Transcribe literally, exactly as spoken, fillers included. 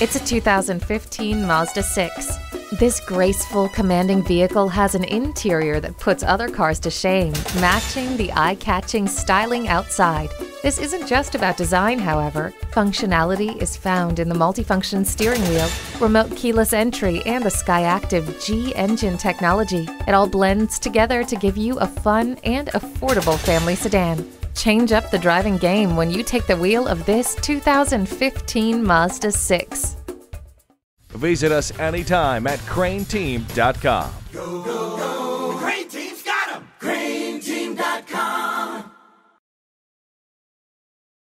It's a two thousand fifteen Mazda six. This graceful, commanding vehicle has an interior that puts other cars to shame, matching the eye-catching styling outside. This isn't just about design, however. Functionality is found in the multifunction steering wheel, remote keyless entry, and the Skyactiv G engine technology. It all blends together to give you a fun and affordable family sedan. Change up the driving game when you take the wheel of this two thousand fifteen Mazda six. Visit us anytime at crain team dot com.